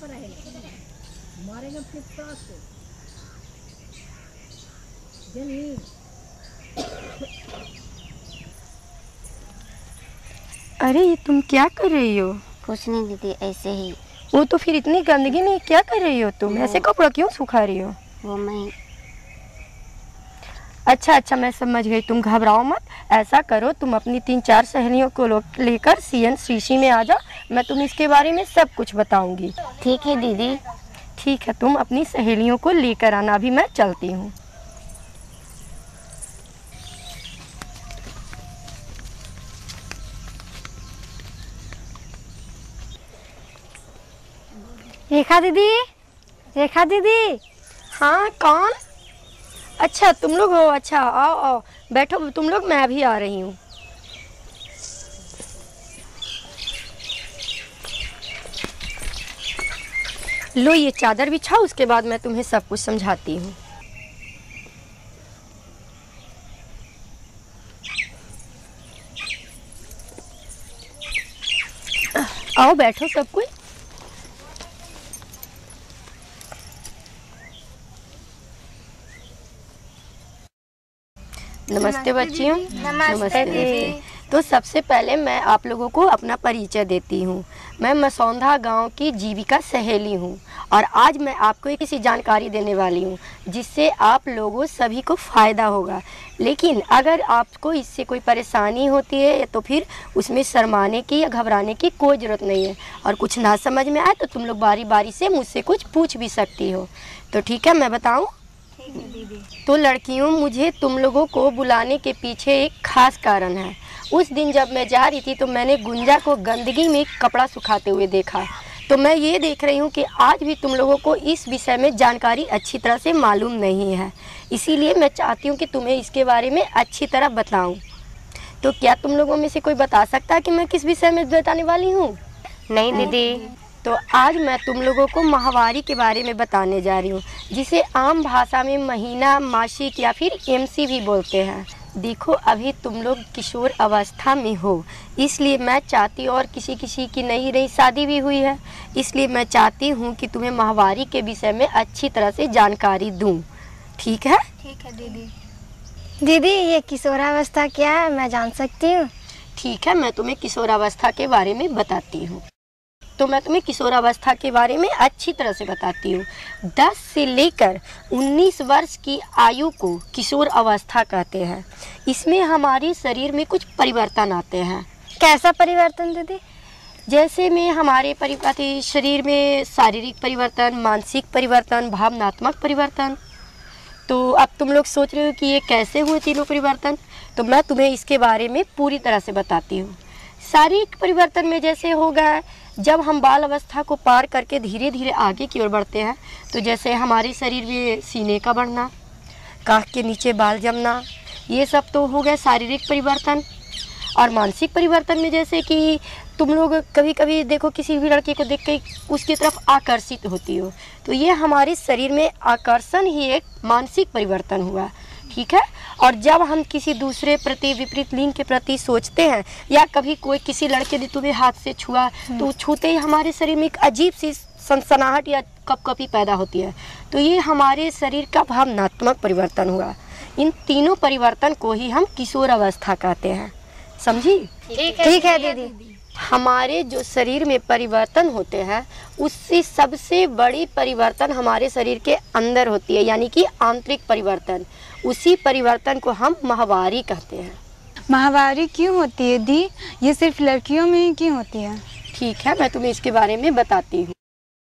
पर आएगा, मारेगा फिर फ्रांस को जनी। अरे ये तुम क्या कर रही हो? कुछ नहीं दीदी, ऐसे ही। वो तो फिर इतनी गंदगी में क्या कर रही हो तुम? ऐसे कपड़ा क्यों सुखा रही हो? वो मैं। अच्छा अच्छा मैं समझ गई, तुम घबराओ मत। ऐसा करो, तुम अपनी 3-4 सहेलियों को लेकर CNCC में आ जाओ, मैं तुम्हें इसके बारे में सब कुछ बताऊंगी। ठीक है दीदी। ठीक है, तुम अपनी सहेलियों को लेकर आना, अभी मैं चलती हूँ। रेखा दीदी, रेखा दीदी। हाँ कौन? अच्छा तुम लोग हो, अच्छा आओ आओ बैठो तुम लोग, मैं अभी आ रही हूँ। लो ये चादर बिछाओ, उसके बाद मैं तुम्हें सब कुछ समझाती हूँ। आओ बैठो सब कुछ। नमस्ते बच्चियों। नमस्ते दीदी। तो सबसे पहले मैं आप लोगों को अपना परिचय देती हूँ। मैं मसौंधा गांव की जीविका सहेली हूँ और आज मैं आपको एक ऐसी जानकारी देने वाली हूँ जिससे आप लोगों सभी को फ़ायदा होगा। लेकिन अगर आपको इससे कोई परेशानी होती है तो फिर उसमें शर्माने की या घबराने की कोई ज़रूरत नहीं है। और कुछ ना समझ में आए तो तुम लोग बारी बारी से मुझसे कुछ पूछ भी सकती हो। तो ठीक है, मैं बताऊँ? तो लड़कियों, मुझे तुम लोगों को बुलाने के पीछे एक खास कारण है। उस दिन जब मैं जा रही थी तो मैंने गुंजा को गंदगी में कपड़ा सुखाते हुए देखा, तो मैं ये देख रही हूँ कि आज भी तुम लोगों को इस विषय में जानकारी अच्छी तरह से मालूम नहीं है। इसीलिए मैं चाहती हूँ कि तुम्हें इसके बारे में अच्छी तरह बताऊँ। तो क्या तुम लोगों में से कोई बता सकता है कि मैं किस विषय में बताने वाली हूँ? नहीं दीदी। तो आज मैं तुम लोगों को माहवारी के बारे में बताने जा रही हूँ, जिसे आम भाषा में महीना, मासिक या फिर MC भी बोलते हैं। देखो अभी तुम लोग किशोर अवस्था में हो, इसलिए मैं चाहती, और किसी की नई नई शादी भी हुई है, इसलिए मैं चाहती हूँ कि तुम्हें माहवारी के विषय में अच्छी तरह से जानकारी दूँ। ठीक है? ठीक है दीदी। दीदी ये किशोरावस्था क्या है, मैं जान सकती हूँ? ठीक है, मैं तुम्हें किशोरावस्था के बारे में बताती हूँ। तो मैं तुम्हें किशोरावस्था के बारे में अच्छी तरह से बताती हूँ। 10 से लेकर 19 वर्ष की आयु को किशोर अवस्था कहते हैं। इसमें हमारे शरीर में कुछ परिवर्तन आते हैं। कैसा परिवर्तन दीदी? जैसे में हमारे शरीर में शारीरिक परिवर्तन, मानसिक परिवर्तन, भावनात्मक परिवर्तन। तो अब तुम लोग सोच रहे हो कि ये कैसे हुए तीनों परिवर्तन, तो मैं तुम्हें इसके बारे में पूरी तरह से बताती हूँ। शारीरिक परिवर्तन में जैसे होगा, जब हम बाल अवस्था को पार करके धीरे धीरे आगे की ओर बढ़ते हैं, तो जैसे हमारे शरीर में सीने का बढ़ना, काख के नीचे बाल जमना, ये सब तो हो गए शारीरिक परिवर्तन। और मानसिक परिवर्तन में जैसे कि तुम लोग कभी कभी देखो किसी भी लड़के को देख के उसकी तरफ आकर्षित होती हो, तो ये हमारे शरीर में आकर्षण ही एक मानसिक परिवर्तन हुआ। ठीक है। और जब हम किसी दूसरे प्रति, विपरीत लिंग के प्रति सोचते हैं, या कभी कोई किसी लड़के ने तुम्हें हाथ से छुआ, तो छूते ही हमारे शरीर में एक अजीब सी सनसनाहट या कपकपी पैदा होती है, तो ये हमारे शरीर का भावनात्मक परिवर्तन हुआ। इन तीनों परिवर्तन को ही हम किशोर अवस्था कहते हैं। समझी? ठीक है दीदी। हमारे जो शरीर में परिवर्तन होते हैं, उससे सबसे बड़ी परिवर्तन हमारे शरीर के अंदर होती है, यानी कि आंतरिक परिवर्तन। उसी परिवर्तन को हम माहवारी कहते हैं। माहवारी क्यों होती है दी? ये सिर्फ लड़कियों में ही क्यों होती है? ठीक है, मैं तुम्हें इसके बारे में बताती हूँ।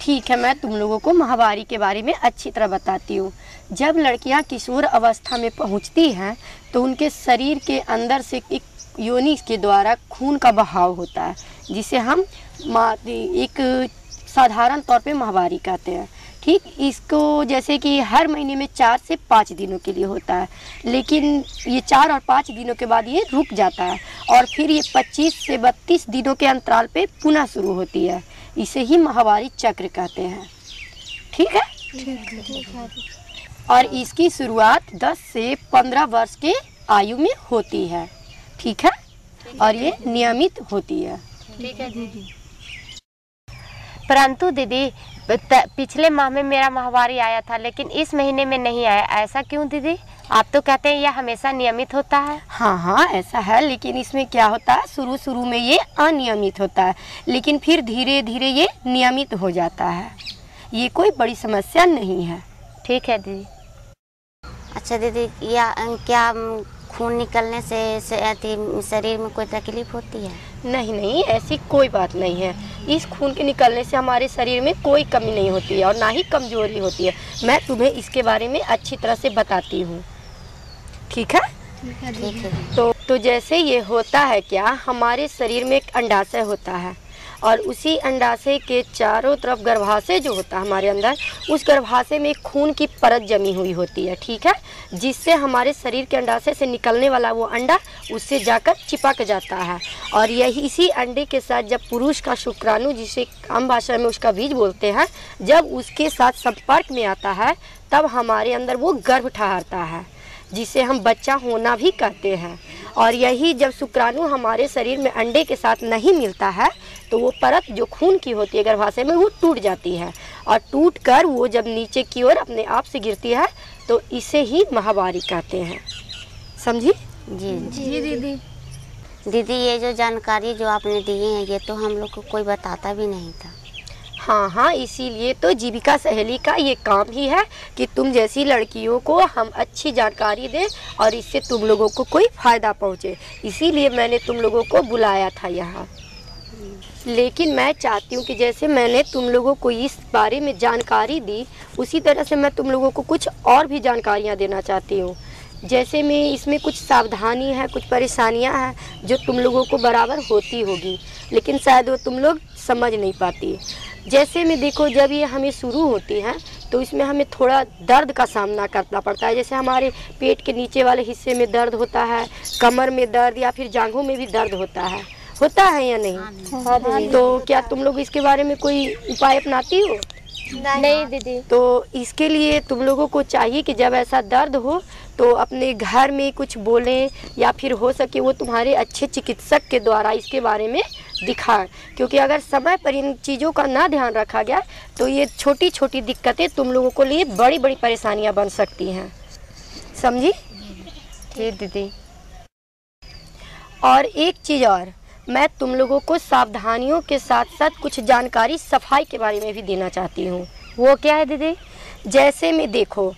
ठीक है, मैं तुम लोगों को माहवारी के बारे में अच्छी तरह बताती हूँ। जब लड़कियाँ किशोर अवस्था में पहुँचती हैं तो उनके शरीर के अंदर से एक योनि के द्वारा खून का बहाव होता है, जिसे हम एक साधारण तौर पे माहवारी कहते हैं। ठीक, इसको जैसे कि हर महीने में 4 से 5 दिनों के लिए होता है, लेकिन ये 4 और 5 दिनों के बाद ये रुक जाता है और फिर ये 25 से 32 दिनों के अंतराल पे पुनः शुरू होती है। इसे ही माहवारी चक्र कहते हैं। ठीक है? ठीक है। और इसकी शुरुआत 10 से 15 वर्ष के आयु में होती है। ठीक है? और ये नियमित होती है। ठीक है दीदी। परंतु दीदी पिछले माह में मेरा माहवारी आया था लेकिन इस महीने में नहीं आया, ऐसा क्यों दीदी? आप तो कहते हैं यह हमेशा नियमित होता है। हाँ हाँ ऐसा है, लेकिन इसमें क्या होता है, शुरू शुरू में ये अनियमित होता है लेकिन फिर धीरे धीरे ये नियमित हो जाता है। ये कोई बड़ी समस्या नहीं है। ठीक है दीदी। अच्छा दीदी, या क्या खून निकलने से शरीर में कोई तकलीफ होती है? नहीं नहीं, ऐसी कोई बात नहीं है। इस खून के निकलने से हमारे शरीर में कोई कमी नहीं होती है और ना ही कमजोरी होती है। मैं तुम्हें इसके बारे में अच्छी तरह से बताती हूँ, ठीक है? ठीक है। तो जैसे ये होता है क्या, हमारे शरीर में एक अंडाशय होता है और उसी अंडाशय के चारों तरफ गर्भाशय जो होता है हमारे अंदर, उस गर्भाशय में खून की परत जमी हुई होती है, ठीक है? जिससे हमारे शरीर के अंडाशय से निकलने वाला वो अंडा उससे जाकर चिपक जाता है और यही इसी अंडे के साथ जब पुरुष का शुक्राणु, जिसे आम भाषा में उसका बीज बोलते हैं, जब उसके साथ संपर्क में आता है तब हमारे अंदर वो गर्भ ठहरता है, जिसे हम बच्चा होना भी कहते हैं। और यही जब शुक्राणु हमारे शरीर में अंडे के साथ नहीं मिलता है तो वो परत जो खून की होती है गर्भाशय में, वो टूट जाती है और टूटकर वो जब नीचे की ओर अपने आप से गिरती है तो इसे ही माहवारी कहते हैं। समझी? जी जी दीदी। दीदी ये जो जानकारी जो आपने दी है ये तो हम लोग को कोई बताता भी नहीं था। हाँ हाँ, इसीलिए तो जीविका सहेली का ये काम ही है कि तुम जैसी लड़कियों को हम अच्छी जानकारी दें और इससे तुम लोगों को कोई फ़ायदा पहुँचे, इसीलिए मैंने तुम लोगों को बुलाया था यहाँ। लेकिन मैं चाहती हूँ कि जैसे मैंने तुम लोगों को इस बारे में जानकारी दी, उसी तरह से मैं तुम लोगों को कुछ और भी जानकारियाँ देना चाहती हूँ। जैसे मैं इसमें कुछ सावधानी है, कुछ परेशानियाँ हैं जो तुम लोगों को बराबर होती होगी लेकिन शायद वो तुम लोग समझ नहीं पाती। जैसे में देखो, जब ये हमें शुरू होती है तो इसमें हमें थोड़ा दर्द का सामना करना पड़ता है। जैसे हमारे पेट के नीचे वाले हिस्से में दर्द होता है, कमर में दर्द या फिर जांघों में भी दर्द होता है, होता है या नहीं? हाँ। तो क्या तुम लोग इसके बारे में कोई उपाय अपनाती हो? नहीं दीदी। तो इसके लिए तुम लोगों को चाहिए कि जब ऐसा दर्द हो तो अपने घर में कुछ बोलें या फिर हो सके वो तुम्हारे अच्छे चिकित्सक के द्वारा इसके बारे में दिखाएं, क्योंकि अगर समय पर इन चीज़ों का ना ध्यान रखा गया तो ये छोटी छोटी दिक्कतें तुम लोगों के लिए बड़ी बड़ी परेशानियां बन सकती हैं। समझी? जी दीदी। और एक चीज़ और, मैं तुम लोगों को सावधानियों के साथ साथ कुछ जानकारी सफाई के बारे में भी देना चाहती हूँ। वो क्या है दीदी? जैसे मैं देखो,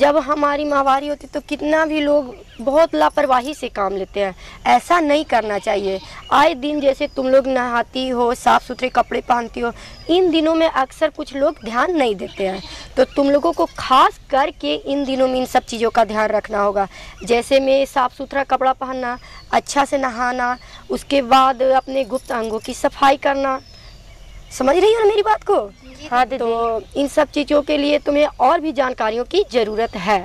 जब हमारी माहवारी होती तो कितना भी लोग बहुत लापरवाही से काम लेते हैं, ऐसा नहीं करना चाहिए। आए दिन जैसे तुम लोग नहाती हो, साफ़ सुथरे कपड़े पहनती हो, इन दिनों में अक्सर कुछ लोग ध्यान नहीं देते हैं, तो तुम लोगों को खास करके इन दिनों में इन सब चीज़ों का ध्यान रखना होगा। जैसे में साफ़ सुथरा कपड़ा पहनना, अच्छा से नहाना, उसके बाद अपने गुप्त अंगों की सफाई करना। समझ रही हो ना मेरी बात को? हाँ दीदी। तो इन सब चीज़ों के लिए तुम्हें और भी जानकारियों की ज़रूरत है।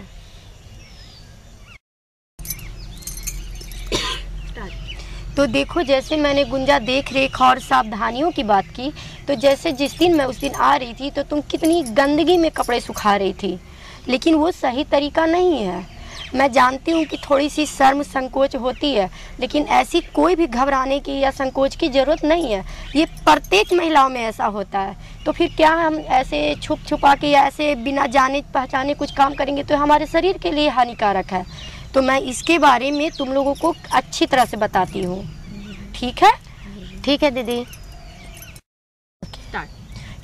तो देखो, जैसे मैंने गुंजा देख रेख और सावधानियों की बात की, तो जैसे जिस दिन मैं उस दिन आ रही थी तो तुम कितनी गंदगी में कपड़े सुखा रही थी, लेकिन वो सही तरीका नहीं है। मैं जानती हूँ कि थोड़ी सी शर्म संकोच होती है, लेकिन ऐसी कोई भी घबराने की या संकोच की ज़रूरत नहीं है। ये प्रत्येक महिलाओं में ऐसा होता है। तो फिर क्या हम ऐसे छुप छुपा के या ऐसे बिना जाने पहचाने कुछ काम करेंगे तो हमारे शरीर के लिए हानिकारक है। तो मैं इसके बारे में तुम लोगों को अच्छी तरह से बताती हूँ, ठीक है? ठीक है दीदी।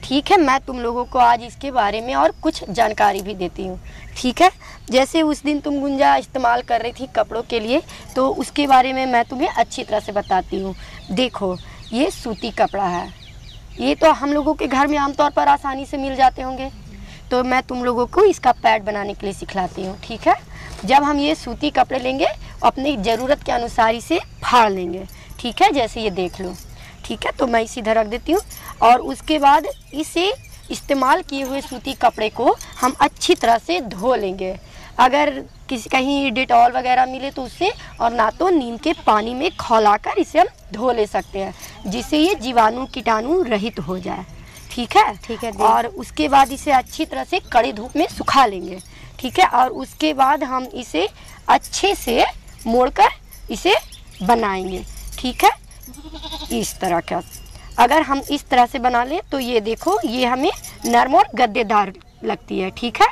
ठीक है, मैं तुम लोगों को आज इसके बारे में और कुछ जानकारी भी देती हूँ, ठीक है? जैसे उस दिन तुम गुंजा इस्तेमाल कर रही थी कपड़ों के लिए, तो उसके बारे में मैं तुम्हें अच्छी तरह से बताती हूँ। देखो, ये सूती कपड़ा है, ये तो हम लोगों के घर में आमतौर पर आसानी से मिल जाते होंगे, तो मैं तुम लोगों को इसका पैड बनाने के लिए सिखलाती हूँ, ठीक है? जब हम ये सूती कपड़े लेंगे, अपनी ज़रूरत के अनुसार इसे फाड़ लेंगे, ठीक है? जैसे ये देख लो, ठीक है? तो मैं सीधा रख देती हूँ और उसके बाद इसे इस्तेमाल किए हुए सूती कपड़े को हम अच्छी तरह से धो लेंगे। अगर किसी कहीं डेटॉल वगैरह मिले तो उससे, और ना तो नीम के पानी में खौलाकर इसे हम धो ले सकते हैं, जिससे ये जीवाणु कीटाणु रहित हो जाए, ठीक है? ठीक है। और उसके बाद इसे अच्छी तरह से कड़ी धूप में सुखा लेंगे, ठीक है? और उसके बाद हम इसे अच्छे से मोड़कर इसे बनाएंगे, ठीक है? इस तरह का। अगर हम इस तरह से बना लें तो ये देखो ये हमें नरम और गद्देदार लगती है, ठीक है।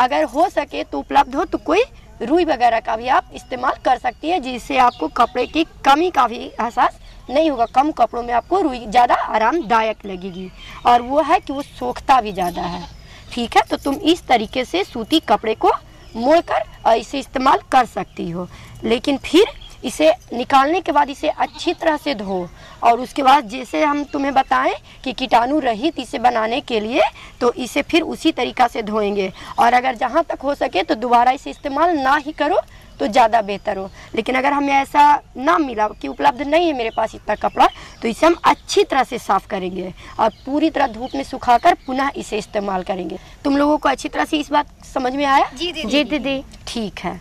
अगर हो सके तो उपलब्ध हो तो कोई रुई वगैरह का भी आप इस्तेमाल कर सकती हैं, जिससे आपको कपड़े की कमी का भी एहसास नहीं होगा। कम कपड़ों में आपको रुई ज़्यादा आरामदायक लगेगी और वो है कि वो सोखता भी ज़्यादा है, ठीक है। तो तुम इस तरीके से सूती कपड़े को मोड़कर और इसे इस्तेमाल कर सकती हो। लेकिन फिर इसे निकालने के बाद इसे अच्छी तरह से धो और उसके बाद जैसे हम तुम्हें बताएं कि कीटाणु रहित इसे बनाने के लिए, तो इसे फिर उसी तरीक़ा से धोएंगे। और अगर जहां तक हो सके तो दोबारा इसे इस्तेमाल ना ही करो तो ज़्यादा बेहतर हो। लेकिन अगर हमें ऐसा ना मिला कि उपलब्ध नहीं है मेरे पास इतना कपड़ा, तो इसे हम अच्छी तरह से साफ़ करेंगे और पूरी तरह धूप में सुखाकर पुनः इसे इस्तेमाल करेंगे। तुम लोगों को अच्छी तरह से इस बात समझ में आया? जी दीदी। ठीक है,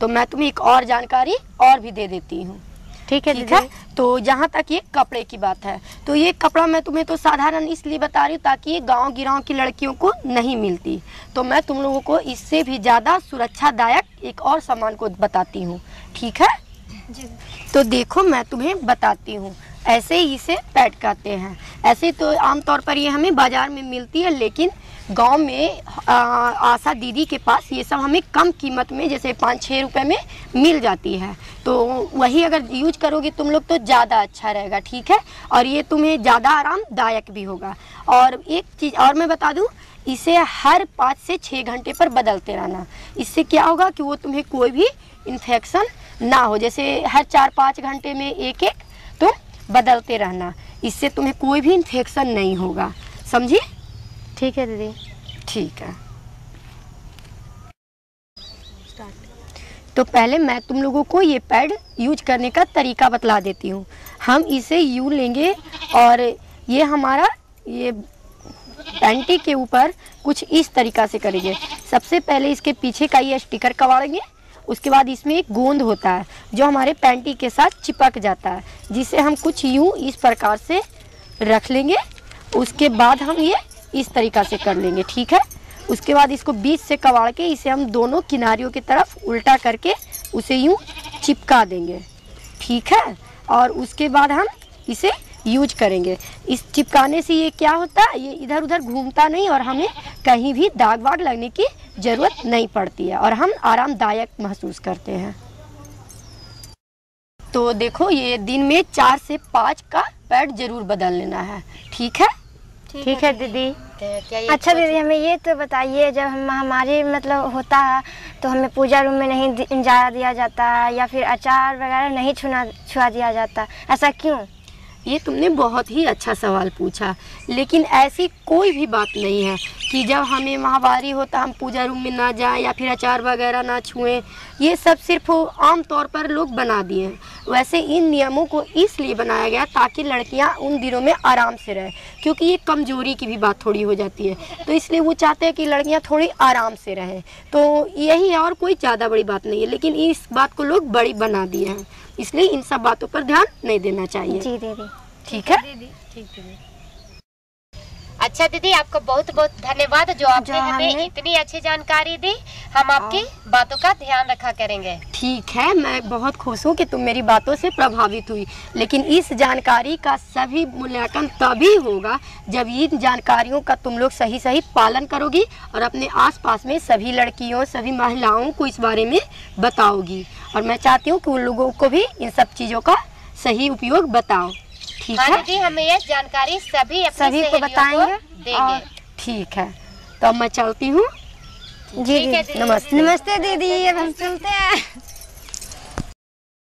तो मैं तुम्हें एक और जानकारी और भी दे देती हूँ, ठीक है दीदी। तो जहाँ तक ये कपड़े की बात है, तो ये कपड़ा मैं तुम्हें तो साधारण इसलिए बता रही हूँ ताकि ये गांव गिरांव की लड़कियों को नहीं मिलती। तो मैं तुम लोगों को इससे भी ज़्यादा सुरक्षादायक एक और सामान को बताती हूँ, ठीक है जी। तो देखो मैं तुम्हें बताती हूँ, ऐसे ही इसे पैड कहते हैं। ऐसे तो आमतौर पर ये हमें बाज़ार में मिलती है, लेकिन गांव में आशा दीदी के पास ये सब हमें कम कीमत में जैसे 5-6 रुपये में मिल जाती है। तो वही अगर यूज करोगे तुम लोग तो ज़्यादा अच्छा रहेगा, ठीक है। और ये तुम्हें ज़्यादा आरामदायक भी होगा। और एक चीज़ और मैं बता दूँ, इसे हर 5 से 6 घंटे पर बदलते रहना। इससे क्या होगा कि वो तुम्हें कोई भी इन्फेक्शन ना हो। जैसे हर 4-5 घंटे में एक तुम बदलते रहना, इससे तुम्हें कोई भी इन्फेक्शन नहीं होगा, समझी? ठीक है दीदी, ठीक है। तो पहले मैं तुम लोगों को ये पैड यूज करने का तरीका बतला देती हूँ। हम इसे यूं लेंगे और ये हमारा ये पैंटी के ऊपर कुछ इस तरीका से करेंगे। सबसे पहले इसके पीछे का ये स्टिकर कवाड़ेंगे, उसके बाद इसमें एक गोंद होता है जो हमारे पैंटी के साथ चिपक जाता है, जिसे हम कुछ यूं इस प्रकार से रख लेंगे। उसके बाद हम ये इस तरीका से कर लेंगे, ठीक है। उसके बाद इसको बीच से कवाड़ के इसे हम दोनों किनारियों की तरफ उल्टा करके उसे यूं चिपका देंगे, ठीक है। और उसके बाद हम इसे यूज करेंगे। इस चिपकाने से ये क्या होता है, ये इधर उधर घूमता नहीं और हमें कहीं भी दाग वाग लगने की ज़रूरत नहीं पड़ती है और हम आरामदायक महसूस करते हैं। तो देखो ये दिन में 4 से 5 का पैड जरूर बदल लेना है, ठीक है? ठीक है दीदी। अच्छा दीदी, हमें ये तो बताइए, जब हम हमारी मतलब होता है तो हमें पूजा रूम में नहीं जाया दिया जाता है या फिर अचार वगैरह नहीं छुआ दिया जाता, ऐसा क्यों? ये तुमने बहुत ही अच्छा सवाल पूछा। लेकिन ऐसी कोई भी बात नहीं है कि जब हमें महावारी होता हम पूजा रूम में ना जाएं या फिर अचार वगैरह ना छुएं। ये सब सिर्फ आम तौर पर लोग बना दिए हैं। वैसे इन नियमों को इसलिए बनाया गया ताकि लड़कियां उन दिनों में आराम से रहें, क्योंकि ये कमज़ोरी की भी बात थोड़ी हो जाती है। तो इसलिए वो चाहते हैं कि लड़कियाँ थोड़ी आराम से रहें। तो यही है और कोई ज़्यादा बड़ी बात नहीं है, लेकिन इस बात को लोग बड़ी बना दिए हैं, इसलिए इन सब बातों पर ध्यान नहीं देना चाहिए। जी दीदी, ठीक है दीदी, ठीक दीदी। अच्छा दीदी, आपका बहुत बहुत धन्यवाद जो आपने हमें इतनी अच्छी जानकारी दी। हम आपकी बातों का ध्यान रखा करेंगे। ठीक है, मैं बहुत खुश हूँ कि तुम मेरी बातों से प्रभावित हुई। लेकिन इस जानकारी का सभी मूल्यांकन तभी होगा जब इन जानकारियों का तुम लोग सही सही पालन करोगी और अपने आसपास में सभी लड़कियों सभी महिलाओं को इस बारे में बताओगी। और मैं चाहती हूँ कि उन लोगों को भी इन सब चीज़ों का सही उपयोग बताओ, ठीक है दीदी। हमें यह जानकारी सभी को बताएंगे, देंगे, ठीक है। तो अब मैं चलती हूँ जी, नमस्ते। नमस्ते दीदी, अब हम चलते हैं।